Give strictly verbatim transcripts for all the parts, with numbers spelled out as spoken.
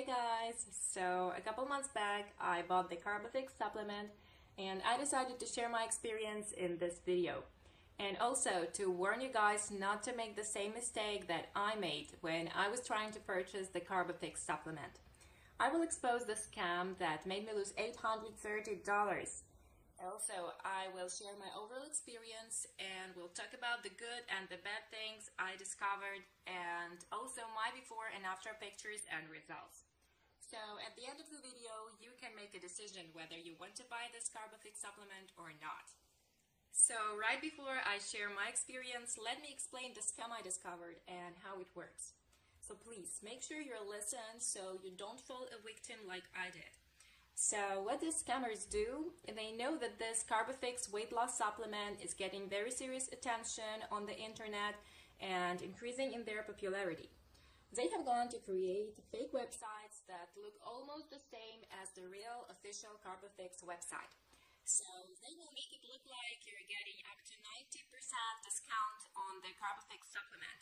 Hey guys, so a couple months back I bought the CarboFix supplement and I decided to share my experience in this video and also to warn you guys not to make the same mistake that I made when I was trying to purchase the CarboFix supplement. I will expose the scam that made me lose eight hundred thirty dollars. Also, I will share my overall experience and we'll talk about the good and the bad things I discovered and also my before and after pictures and results. So at the end of the video, you can make a decision whether you want to buy this CarboFix supplement or not. So right before I share my experience, let me explain the scam I discovered and how it works. So please make sure you're listening so you don't fall a victim like I did. So what these scammers do, they know that this CarboFix weight loss supplement is getting very serious attention on the internet and increasing in their popularity. They have gone to create fake websites that look almost the same as the real official CarboFix website. So they will make it look like you're getting up to ninety percent discount on the CarboFix supplement.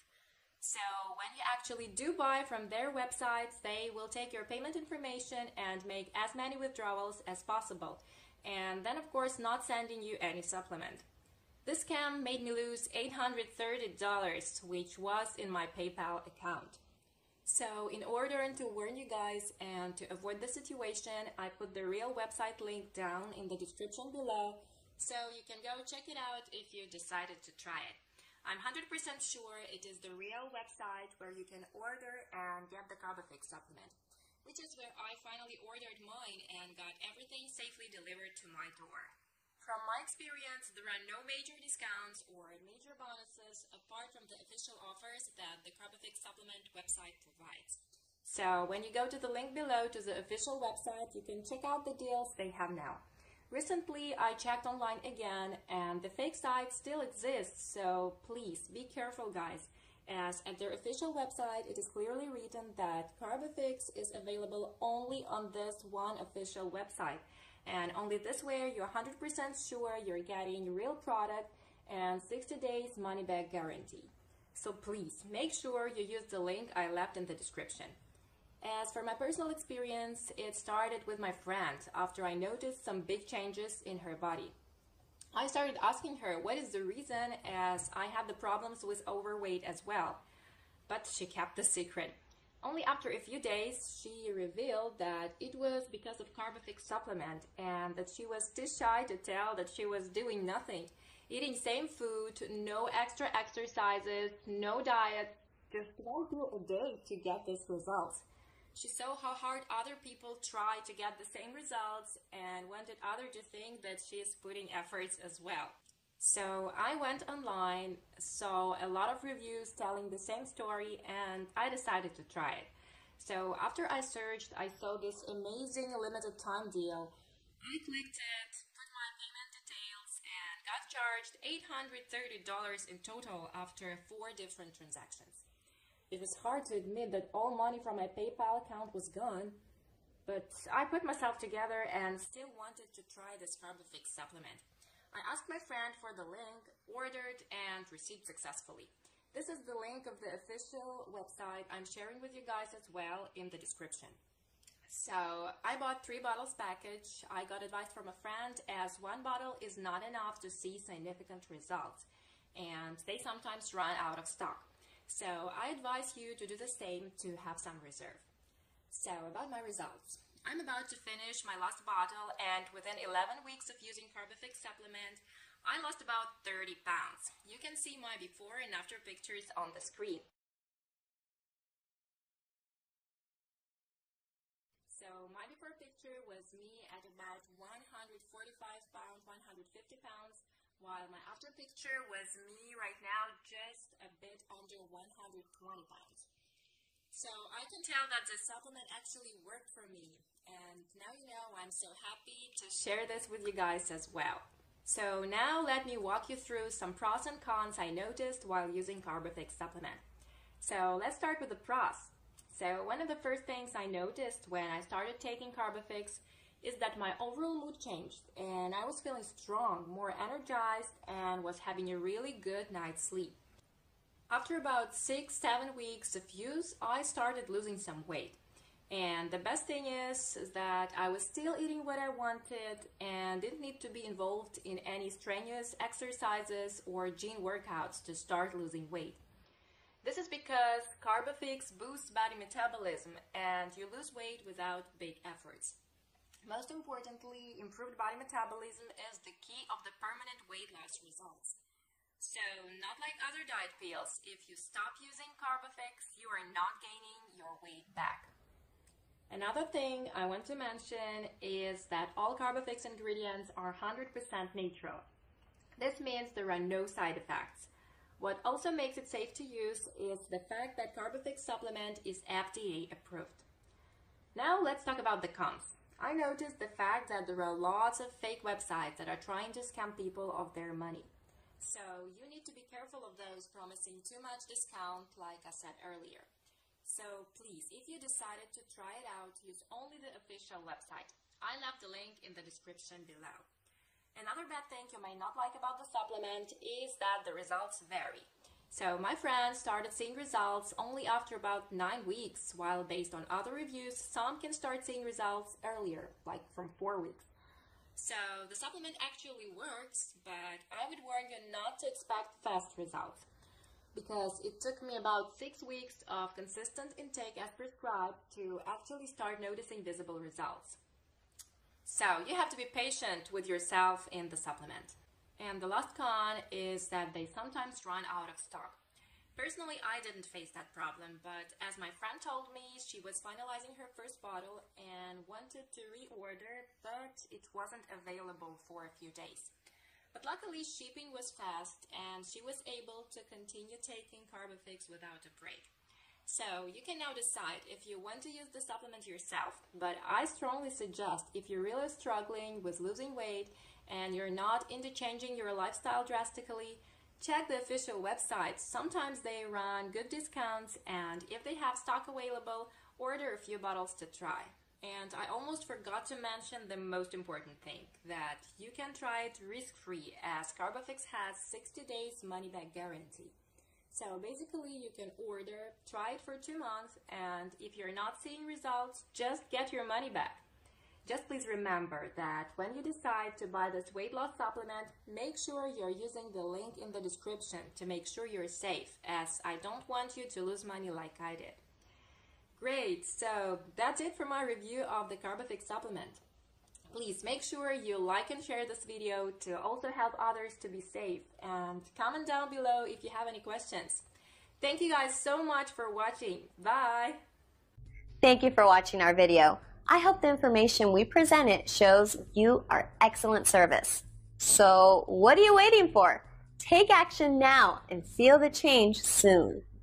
So when you actually do buy from their websites, they will take your payment information and make as many withdrawals as possible. And then, of course, not sending you any supplement. This scam made me lose eight hundred thirty dollars, which was in my PayPal account. So in order to warn you guys and to avoid the situation, I put the real website link down in the description below, so you can go check it out if you decided to try it. I'm one hundred percent sure it is the real website where you can order and get the CarboFix supplement, which is where I finally ordered mine and got everything safely delivered to my door. From my experience, there are no major discounts or major bonuses apart from the official offers that the CarboFix supplement website provides. So when you go to the link below to the official website, you can check out the deals they have now. Recently, I checked online again and the fake site still exists, so please be careful guys, as at their official website it is clearly written that CarboFix is available only on this one official website, and only this way you're one hundred percent sure you're getting real product and sixty days money back guarantee. So please make sure you use the link I left in the description. As for my personal experience, it started with my friend after I noticed some big changes in her body. I started asking her what is the reason, as I had the problems with overweight as well. But she kept the secret. Only after a few days she revealed that it was because of CarboFix supplement and that she was too shy to tell that she was doing nothing, eating same food, no extra exercises, no diet, just one meal a day to get these results. She saw how hard other people try to get the same results and wanted others to think that she is putting efforts as well. So I went online, saw a lot of reviews telling the same story, and I decided to try it. So after I searched, I saw this amazing limited time deal. I clicked it, put my payment details, and got charged eight hundred thirty dollars in total after four different transactions. It was hard to admit that all money from my PayPal account was gone, but I put myself together and still wanted to try this CarboFix supplement. I asked my friend for the link, ordered, and received successfully. This is the link of the official website I'm sharing with you guys as well in the description. So I bought three bottles package. I got advice from a friend as one bottle is not enough to see significant results, and they sometimes run out of stock. So I advise you to do the same to have some reserve. So about my results. I'm about to finish my last bottle, and within eleven weeks of using CarboFix supplement, I lost about thirty pounds. You can see my before and after pictures on the screen. So my before picture was me at about one hundred forty-five pounds, one hundred fifty pounds, while my after picture was me right now just a bit under one hundred twenty pounds. So I can tell that the supplement actually worked for me, and now you know I'm so happy to share this with you guys as well. So now let me walk you through some pros and cons I noticed while using CarboFix supplement. So let's start with the pros. So one of the first things I noticed when I started taking CarboFix is that my overall mood changed and I was feeling strong, more energized, and was having a really good night's sleep. After about six to seven weeks of use, I started losing some weight. And the best thing is, is that I was still eating what I wanted and didn't need to be involved in any strenuous exercises or gym workouts to start losing weight. This is because CarboFix boosts body metabolism and you lose weight without big efforts. Most importantly, improved body metabolism is the key of the permanent weight loss results. So, not like other diet pills, if you stop using CarboFix, you are not gaining your weight back. Another thing I want to mention is that all CarboFix ingredients are one hundred percent natural. This means there are no side effects. What also makes it safe to use is the fact that CarboFix supplement is F D A approved. Now let's talk about the cons. I noticed the fact that there are lots of fake websites that are trying to scam people of their money. So you need to be careful of those promising too much discount, like I said earlier. So please, if you decided to try it out, use only the official website. I left the link in the description below. Another bad thing you may not like about the supplement is that the results vary. So my friend started seeing results only after about nine weeks, while based on other reviews, some can start seeing results earlier, like from four weeks. So the supplement actually works, but I would warn you not to expect fast results, because it took me about six weeks of consistent intake as prescribed to actually start noticing visible results. So you have to be patient with yourself in the supplement. And the last con is that they sometimes run out of stock. Personally, I didn't face that problem, but as my friend told me, she was finalizing her first bottle and wanted to reorder, but it wasn't available for a few days. But luckily, shipping was fast and she was able to continue taking CarboFix without a break. So you can now decide if you want to use the supplement yourself, but I strongly suggest if you're really struggling with losing weight and you're not into changing your lifestyle drastically, check the official websites. Sometimes they run good discounts, and if they have stock available, order a few bottles to try. And I almost forgot to mention the most important thing, that you can try it risk-free, as CarboFix has sixty days money-back guarantee. So basically you can order, try it for two months, and if you're not seeing results, just get your money back. Just please remember that when you decide to buy this weight loss supplement, make sure you're using the link in the description to make sure you're safe, as I don't want you to lose money like I did. Great, so that's it for my review of the CarboFix supplement. Please make sure you like and share this video to also help others to be safe, and comment down below if you have any questions. Thank you guys so much for watching. Bye! Thank you for watching our video. I hope the information we presented shows you are excellent service. So what are you waiting for? Take action now and feel the change soon.